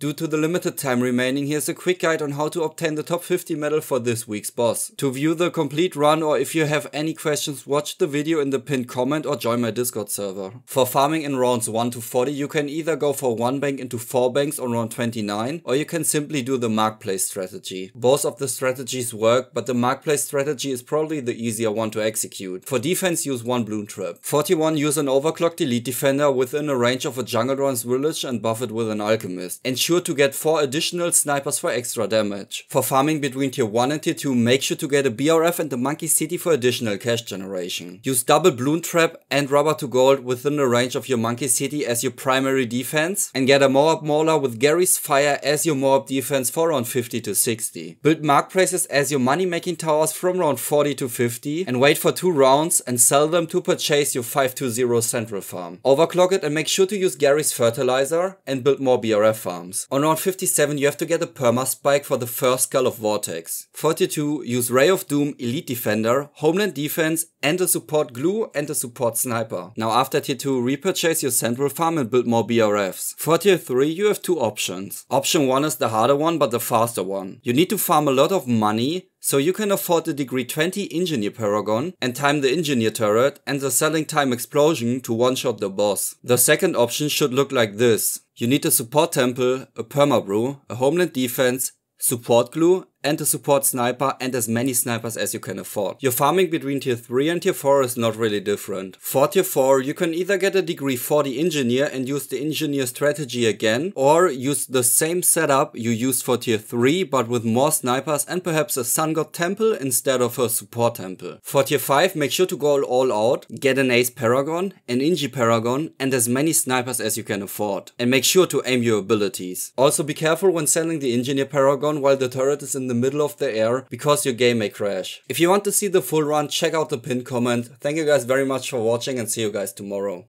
Due to the limited time remaining, here's a quick guide on how to obtain the top 50 medal for this week's boss. To view the complete run, or if you have any questions, watch the video in the pinned comment or join my Discord server. For farming in rounds 1 to 40, you can either go for 1 bank into 4 banks on round 29, or you can simply do the mark play strategy. Both of the strategies work, but the mark play strategy is probably the easier one to execute. For defense, use 1 Bloon trap. 41, use an overclock delete defender within a range of a jungle drone's village and buff it with an alchemist. Ensure to get 4 additional snipers for extra damage. For farming between tier 1 and tier 2, make sure to get a BRF and a monkey city for additional cash generation. Use double Bloon trap and rubber to gold within the range of your monkey city as your primary defense, and get a Moab Mauler with Gary's fire as your Moab defense for round 50 to 60. Build mark places as your money making towers from round 40 to 50 and wait for 2 rounds and sell them to purchase your 520 central farm. Overclock it and make sure to use Gary's fertilizer and build more BRF farms. On round 57, you have to get a Perma Spike for the first Skull of Vortex. 42, use Ray of Doom, Elite Defender, Homeland Defense, and a support Glue and a support Sniper. Now after tier 2, repurchase your central farm and build more BRFs. For tier 3, you have 2 options. Option 1 is the harder one, but the faster one. You need to farm a lot of money, so you can afford the degree 20 engineer paragon and time the engineer turret and the selling time explosion to one-shot the boss. The second option should look like this. You need a support temple, a permabrew, a homeland defense, support glue, and a support sniper, and as many snipers as you can afford. Your farming between tier 3 and tier 4 is not really different. For tier 4, you can either get a degree 40 engineer and use the engineer strategy again, or use the same setup you used for tier 3 but with more snipers and perhaps a sun god temple instead of a support temple. For tier 5, make sure to go all out, get an ace paragon, an ingi paragon, and as many snipers as you can afford. And make sure to aim your abilities. Also be careful when selling the engineer paragon while the turret is in the middle of the air, because your game may crash. If you want to see the full run, check out the pinned comment. Thank you guys very much for watching and see you guys tomorrow.